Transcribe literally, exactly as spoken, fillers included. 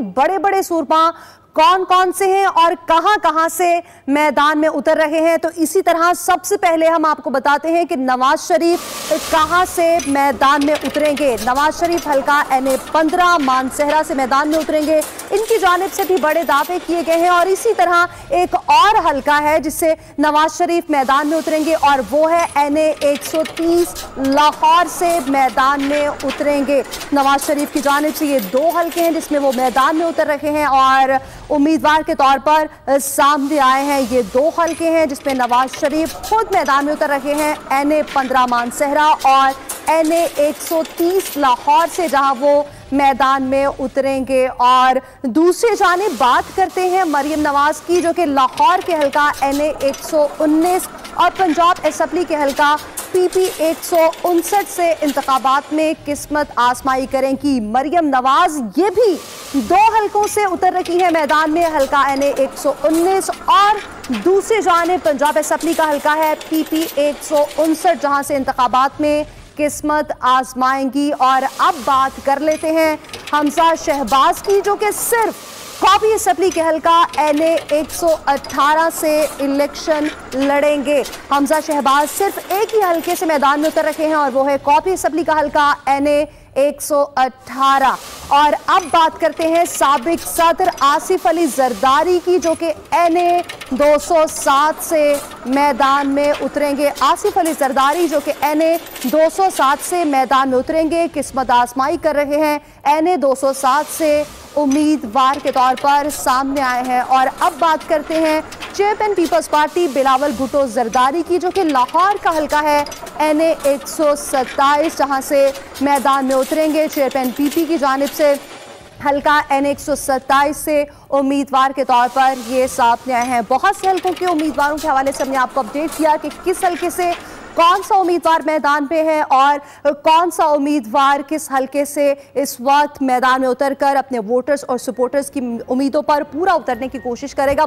बड़े बड़े सूरमा कौन कौन से हैं और कहां कहां से मैदान में उतर रहे हैं। तो इसी तरह सबसे पहले हम आपको बताते हैं कि नवाज शरीफ कहां से मैदान में उतरेंगे। नवाज शरीफ हल्का एनए पंद्रह मानसहरा से मैदान में उतरेंगे, इनकी जानिब से भी बड़े दावे किए गए हैं। और इसी तरह एक और हल्का है जिससे नवाज शरीफ मैदान में उतरेंगे और वो है एनए एक सौ तीस लाहौर से मैदान में उतरेंगे। नवाज शरीफ की जानिब से ये दो हल्के हैं जिसमें वो मैदान में उतर रहे हैं और उम्मीदवार के तौर पर सामने आए हैं। ये दो हलके हैं जिसमें नवाज शरीफ खुद मैदान में उतर रहे हैं, एन ए पंद्रह मानसहरा और एन ए एक सौ तीस लाहौर से जहां वो मैदान में उतरेंगे। और दूसरी जानिब बात करते हैं मरियम नवाज की, जो कि लाहौर के हलका एन ए एक सौ उन्नीस और पंजाब असम्बली के हलका पी पी एक सौ उनसठ से इंतखाबात में किस्मत आजमाई करेंगी। मरियम नवाज ये भी दो हलकों से उतर रही है मैदान में, हलका एन ए एक सौ उन्नीस और दूसरी जानिब पंजाब असम्बली का हलका है पी पी एक सौ उनसठ जहाँ से इंतखाबात में किस्मत आजमाएंगी। और अब बात कर लेते हैं हमजा शहबाज की, जो कि सिर्फ कॉपी सप्ली के हलका एन ए एक सौ अट्ठारह से इलेक्शन लड़ेंगे। हमजा शहबाज सिर्फ एक ही हलके से मैदान में उतर रखे हैं और वो है कॉपी सप्ली का हलका एन ए एक सौ अट्ठारह। और अब बात करते हैं साबिक सदर आसिफ अली जरदारी की, जो कि एन ए दो सौ सात से मैदान में उतरेंगे। आसिफ अली जरदारी जो कि एन ए दो सौ सात से मैदान में उतरेंगे, किस्मत आजमाई कर रहे हैं, एन ए दो सौ सात से उम्मीदवार के तौर पर सामने आए हैं। और अब बात करते हैं chairman peoples party Bilawal Bhutto Zardari की, जो कि लाहौर का हलका है एन ए एक सौ सत्ताईस जहाँ से मैदान में उतरेंगे। चेयरमैन पीपी की जानिब से हल्का एन एक सौ सत्ताईस से उम्मीदवार के तौर पर ये सामने आए हैं। बहुत से हल्कों के उम्मीदवारों के हवाले से हमने आपको अपडेट किया कि किस हल्के से कौन सा उम्मीदवार मैदान पे है और कौन सा उम्मीदवार किस हलके से इस वक्त मैदान में उतरकर अपने वोटर्स और सपोर्टर्स की उम्मीदों पर पूरा उतरने की कोशिश करेगा।